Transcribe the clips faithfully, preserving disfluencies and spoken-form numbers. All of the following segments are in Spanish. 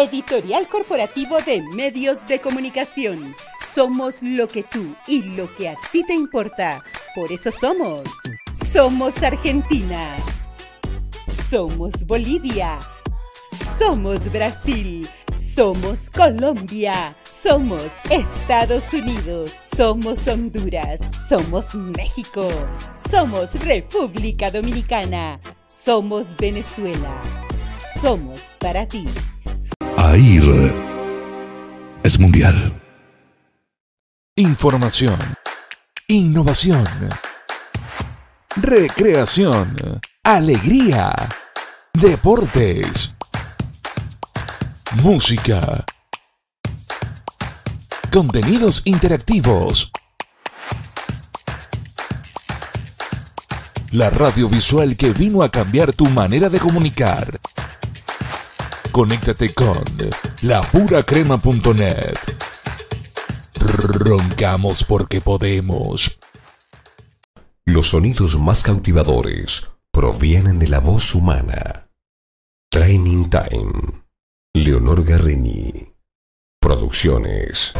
Editorial Corporativo de Medios de Comunicación. Somos lo que tú y lo que a ti te importa. Por eso somos. Somos Argentina. Somos Bolivia. Somos Brasil. Somos Colombia. Somos Estados Unidos. Somos Honduras. Somos México. Somos República Dominicana. Somos Venezuela. Somos para ti. AIR es mundial. Información, innovación, recreación, alegría, deportes, música, contenidos interactivos. La radio visual que vino a cambiar tu manera de comunicar. Conéctate con lapuracrema punto net. Roncamos porque podemos. Los sonidos más cautivadores provienen de la voz humana. Training Time. Leonor Garreñi. Producciones.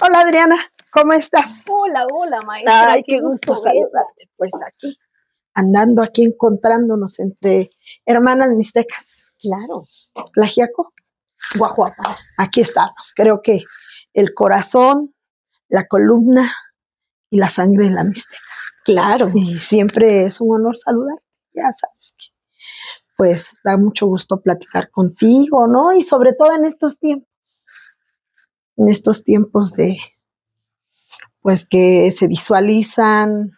Hola Adriana, ¿cómo estás? Hola, hola maestra. Ay, qué, qué gusto, gusto saludarte. Pues aquí, andando aquí encontrándonos entre hermanas mixtecas. Claro. Tlacochco, Guajuapa. Aquí estamos. Creo que el corazón, la columna y la sangre de la mixteca. Claro. Y siempre es un honor saludarte. Ya sabes que pues da mucho gusto platicar contigo, ¿no? Y sobre todo en estos tiempos. En estos tiempos de, pues que se visualizan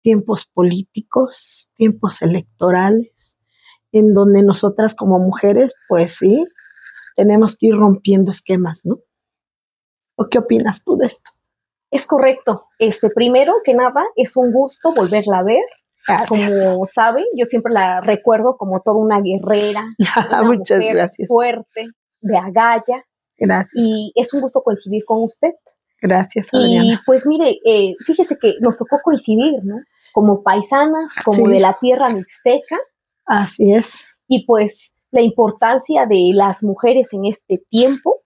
tiempos políticos, tiempos electorales, en donde nosotras como mujeres, pues sí, tenemos que ir rompiendo esquemas, ¿no? ¿O qué opinas tú de esto? Es correcto. Este, primero que nada, es un gusto volverla a ver. Gracias. Como saben, yo siempre la recuerdo como toda una guerrera, una muchas mujer gracias. Fuerte, de agalla. Gracias. Y es un gusto coincidir con usted. Gracias, Adriana. Y pues mire, eh, fíjese que nos tocó coincidir, ¿no? Como paisanas, como sí. De la tierra mixteca. Así es. Y pues la importancia de las mujeres en este tiempo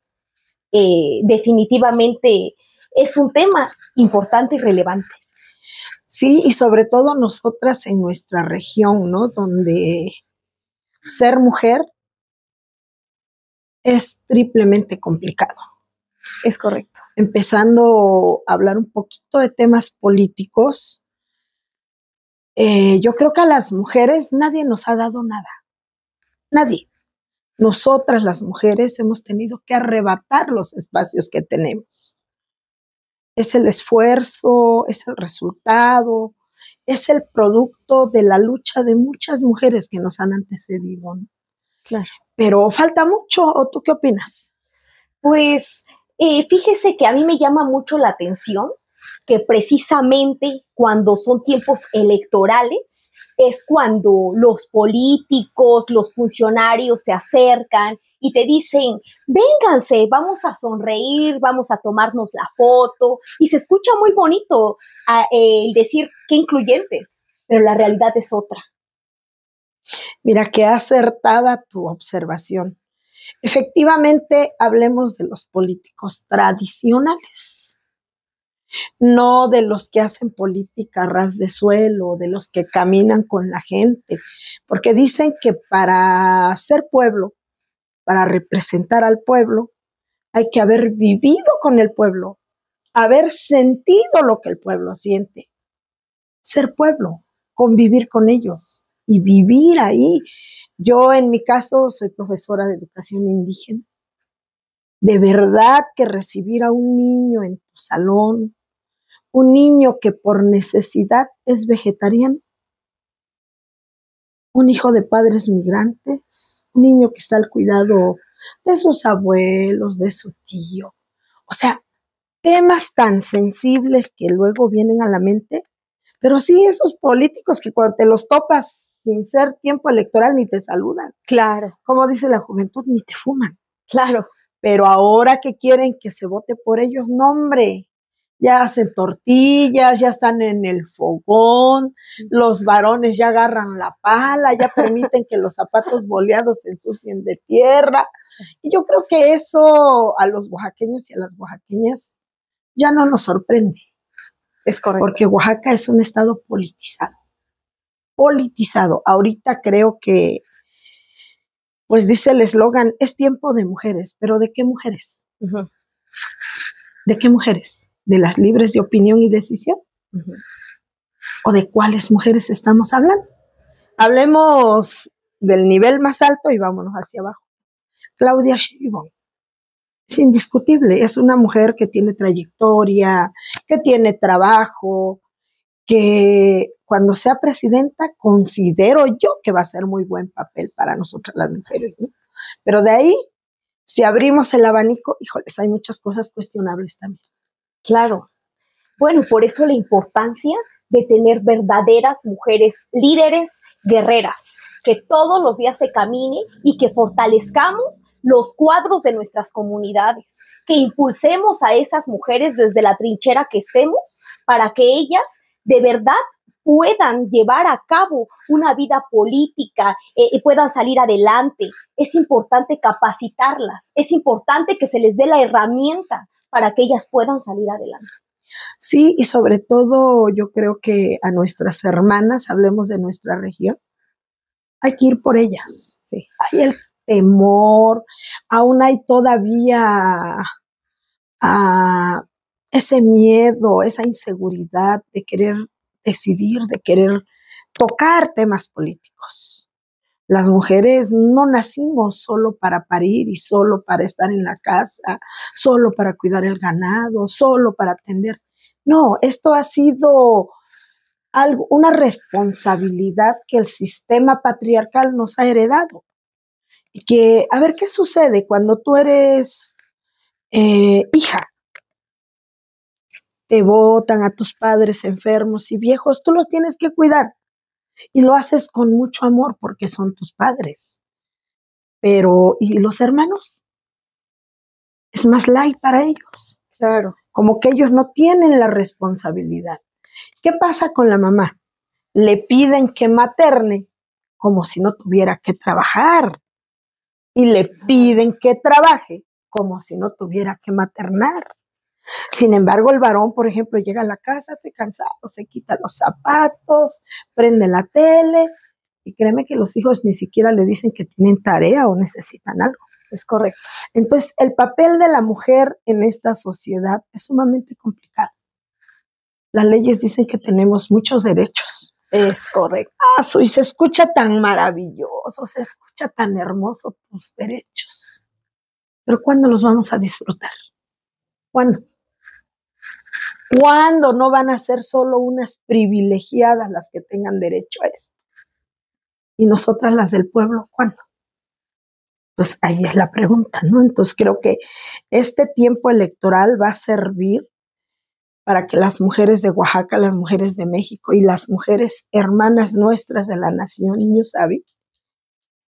eh, definitivamente es un tema importante y relevante. Sí, y sobre todo nosotras en nuestra región, ¿no? Donde ser mujer es triplemente complicado. Es correcto. Empezando a hablar un poquito de temas políticos, eh, yo creo que a las mujeres nadie nos ha dado nada. Nadie. Nosotras las mujeres hemos tenido que arrebatar los espacios que tenemos. Es el esfuerzo, es el resultado, es el producto de la lucha de muchas mujeres que nos han antecedido, ¿no? Claro. Pero falta mucho, ¿o tú qué opinas? Pues eh, fíjese que a mí me llama mucho la atención que precisamente cuando son tiempos electorales es cuando los políticos, los funcionarios se acercan y te dicen, vénganse, vamos a sonreír, vamos a tomarnos la foto. Y se escucha muy bonito a, eh, el decir qué incluyentes, pero la realidad es otra. Mira, qué acertada tu observación. Efectivamente, hablemos de los políticos tradicionales, no de los que hacen política a ras de suelo, de los que caminan con la gente, porque dicen que para ser pueblo, para representar al pueblo, hay que haber vivido con el pueblo, haber sentido lo que el pueblo siente, ser pueblo, convivir con ellos. Y vivir ahí. Yo en mi caso soy profesora de educación indígena. De verdad que recibir a un niño en tu salón, un niño que por necesidad es vegetariano, un hijo de padres migrantes, un niño que está al cuidado de sus abuelos, de su tío. O sea, temas tan sensibles que luego vienen a la mente. Pero sí, esos políticos que cuando te los topas sin ser tiempo electoral ni te saludan. Claro. Como dice la juventud, ni te fuman. Claro. Pero ahora que quieren que se vote por ellos, no hombre, ya hacen tortillas, ya están en el fogón, los varones ya agarran la pala, ya permiten que los zapatos boleados se ensucien de tierra. Y yo creo que eso a los oaxaqueños y a las oaxaqueñas ya no nos sorprende. Es correcto. Porque Oaxaca es un estado politizado. Politizado. Ahorita creo que, pues dice el eslogan, es tiempo de mujeres. ¿Pero de qué mujeres? Uh-huh. ¿De qué mujeres? ¿De las libres de opinión y decisión? Uh-huh. ¿O de cuáles mujeres estamos hablando? Hablemos del nivel más alto y vámonos hacia abajo. Claudia Sheinbaum. Es indiscutible, es una mujer que tiene trayectoria, que tiene trabajo, que cuando sea presidenta considero yo que va a ser muy buen papel para nosotras las mujeres, ¿no? Pero de ahí, si abrimos el abanico, híjoles, hay muchas cosas cuestionables también. Claro. Bueno, por eso la importancia de tener verdaderas mujeres líderes, guerreras, que todos los días se camine y que fortalezcamos los cuadros de nuestras comunidades, que impulsemos a esas mujeres desde la trinchera que estemos para que ellas de verdad puedan llevar a cabo una vida política eh, y puedan salir adelante. Es importante capacitarlas, es importante que se les dé la herramienta para que ellas puedan salir adelante. Sí, y sobre todo yo creo que a nuestras hermanas, hablemos de nuestra región, hay que ir por ellas. Sí. Hay el temor, aún hay todavía uh, ese miedo, esa inseguridad de querer decidir, de querer tocar temas políticos. Las mujeres no nacimos solo para parir y solo para estar en la casa, solo para cuidar el ganado, solo para atender. No, esto ha sido algo, una responsabilidad que el sistema patriarcal nos ha heredado. Que, a ver, ¿qué sucede cuando tú eres eh, hija? Te botan a tus padres enfermos y viejos, tú los tienes que cuidar y lo haces con mucho amor porque son tus padres. Pero, ¿y los hermanos? Es más light para ellos. Claro. Como que ellos no tienen la responsabilidad. ¿Qué pasa con la mamá? Le piden que materne como si no tuviera que trabajar. Y le piden que trabaje como si no tuviera que maternar. Sin embargo, el varón, por ejemplo, llega a la casa, estoy cansado, se quita los zapatos, prende la tele y créeme que los hijos ni siquiera le dicen que tienen tarea o necesitan algo. Es correcto. Entonces, el papel de la mujer en esta sociedad es sumamente complicado. Las leyes dicen que tenemos muchos derechos. Es correcto. Ah, y se escucha tan maravilloso, se escucha tan hermoso tus derechos. Pero ¿cuándo los vamos a disfrutar? ¿Cuándo? ¿Cuándo no van a ser solo unas privilegiadas las que tengan derecho a esto? ¿Y nosotras las del pueblo, cuándo? Pues ahí es la pregunta, ¿no? Entonces creo que este tiempo electoral va a servir para que las mujeres de Oaxaca, las mujeres de México y las mujeres hermanas nuestras de la nación, Ñusabi,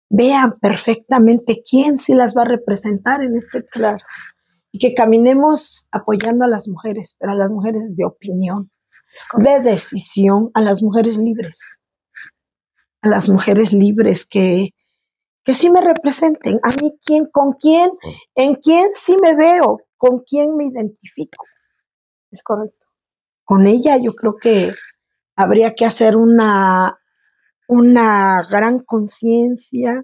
vean perfectamente quién sí las va a representar en este claro. Y que caminemos apoyando a las mujeres, pero a las mujeres de opinión, de decisión, a las mujeres libres. A las mujeres libres que, que sí me representen. A mí, ¿quién, con quién, en quién sí me veo, con quién me identifico? Es correcto. Con ella yo creo que habría que hacer una, una gran conciencia,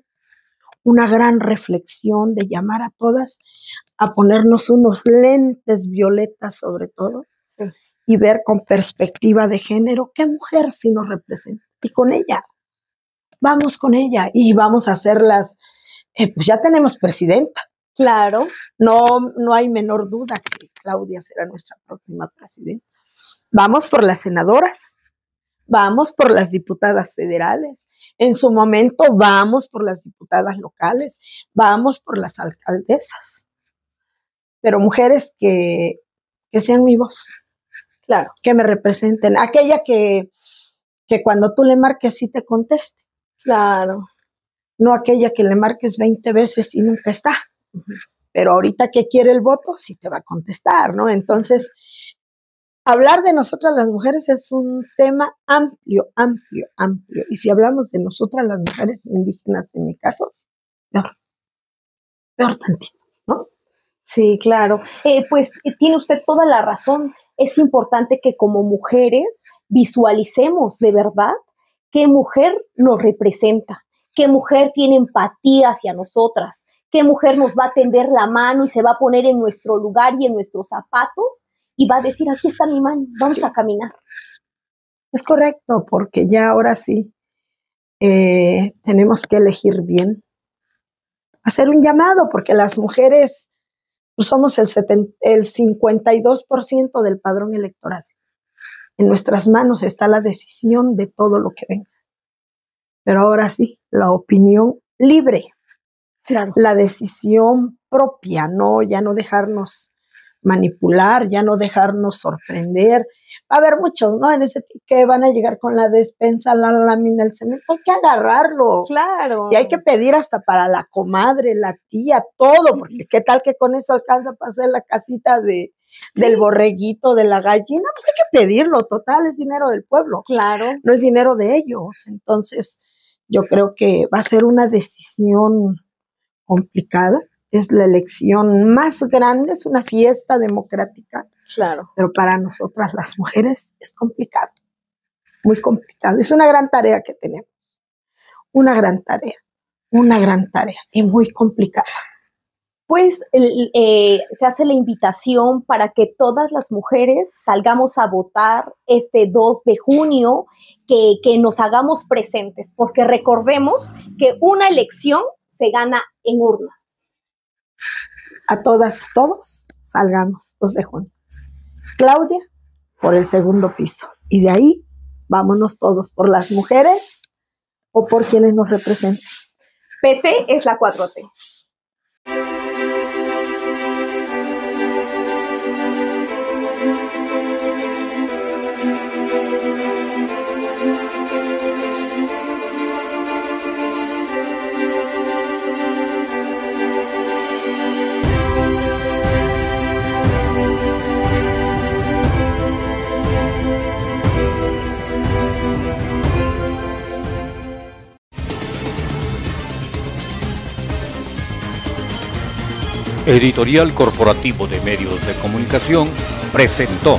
una gran reflexión de llamar a todas a ponernos unos lentes violetas sobre todo sí. Y ver con perspectiva de género qué mujer sí nos representa. Y con ella, vamos con ella y vamos a hacerlas, eh, pues ya tenemos presidenta. Claro, no, no hay menor duda que Claudia será nuestra próxima presidenta. Vamos por las senadoras, vamos por las diputadas federales, en su momento vamos por las diputadas locales, vamos por las alcaldesas, pero mujeres que, que sean mi voz, claro, que me representen, aquella que, que cuando tú le marques sí te conteste, claro, no aquella que le marques veinte veces y nunca está. Pero ahorita que quiere el voto, sí te va a contestar, ¿no? Entonces, hablar de nosotras las mujeres es un tema amplio, amplio, amplio. Y si hablamos de nosotras las mujeres indígenas, en mi caso, peor, peor tantito, ¿no? Sí, claro. Eh, pues tiene usted toda la razón. Es importante que como mujeres visualicemos de verdad qué mujer nos representa, qué mujer tiene empatía hacia nosotras, qué mujer nos va a tender la mano y se va a poner en nuestro lugar y en nuestros zapatos y va a decir, aquí está mi mano, vamos sí. a caminar. Es correcto, porque ya ahora sí eh, tenemos que elegir bien, hacer un llamado, porque las mujeres somos el, el cincuenta y dos por ciento del padrón electoral. En nuestras manos está la decisión de todo lo que venga. Pero ahora sí, la opinión libre, claro. La decisión propia, no, ya no dejarnos manipular, ya no dejarnos sorprender. Va a haber muchos, ¿no? En ese que van a llegar con la despensa, la lámina, el cemento, hay que agarrarlo. Claro. Y hay que pedir hasta para la comadre, la tía, todo, porque qué tal que con eso alcanza para hacer la casita de sí. del borreguito, de la gallina, pues hay que pedirlo, total, es dinero del pueblo. Claro. No es dinero de ellos. Entonces, yo creo que va a ser una decisión complicada. Es la elección más grande, es una fiesta democrática. Claro. Pero para nosotras las mujeres es complicado, muy complicado. Es una gran tarea que tenemos, una gran tarea, una gran tarea y muy complicada. Pues el, eh, se hace la invitación para que todas las mujeres salgamos a votar este dos de junio, que, que nos hagamos presentes, porque recordemos que una elección se gana en urna. A todas, todos, salgamos dos de junio. Claudia, por el segundo piso. Y de ahí, vámonos todos por las mujeres o por quienes nos representan. P T es la cuatro T. Editorial Corporativo de Medios de Comunicación presentó